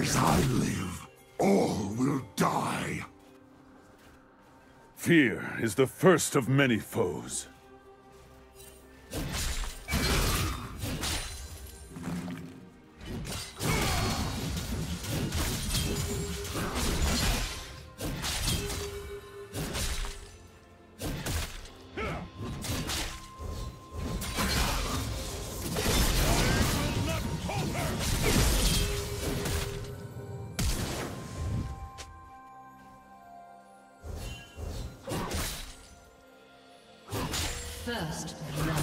As I live, all will die. Fear is the first of many foes. First blood.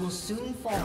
Will soon fall.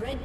Red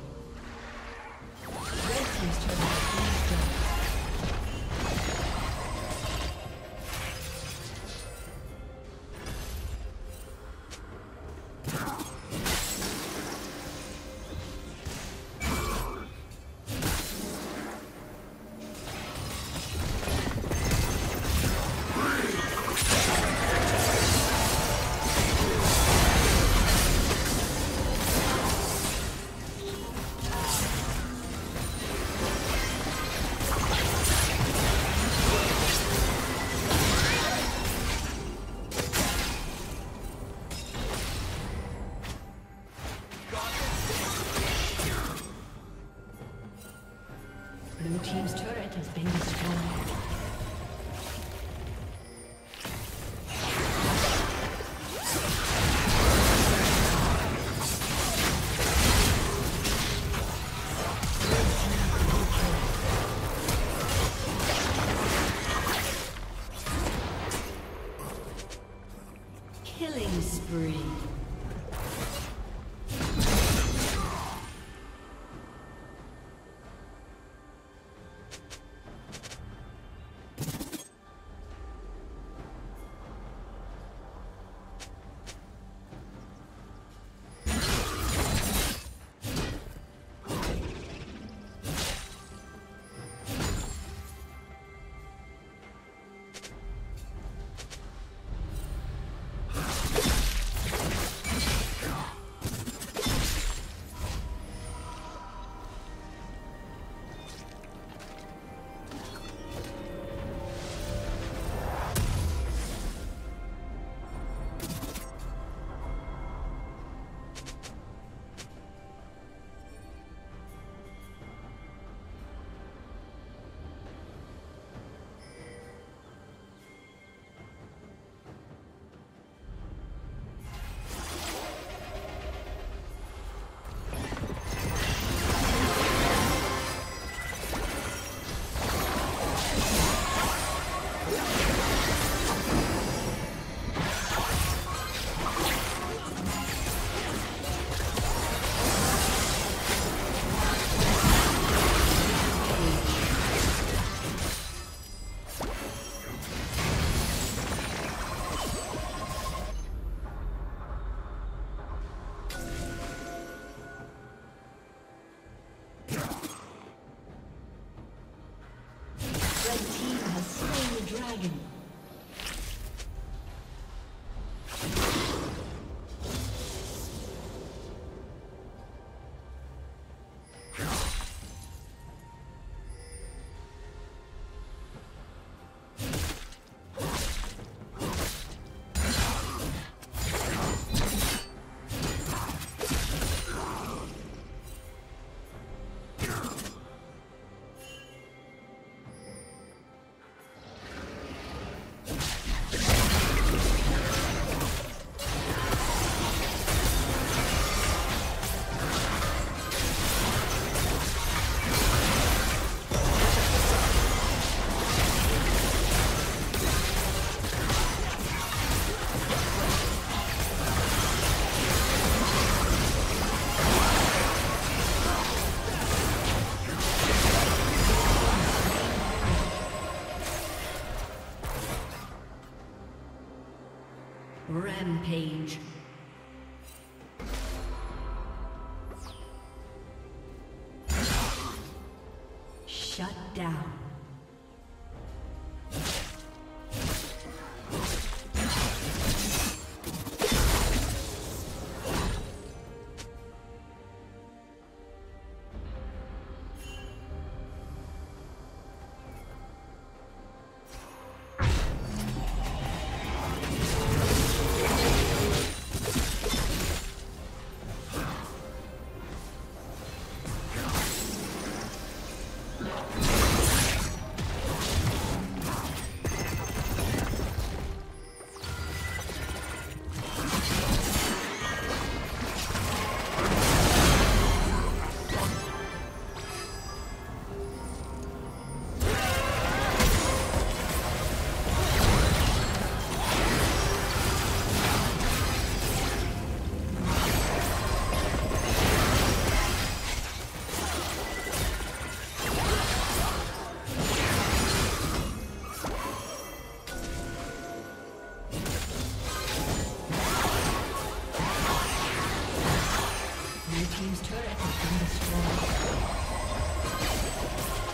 Red team's turret has been destroyed. Blue team's turret has been destroyed. Shut down. Team's turret has been destroyed.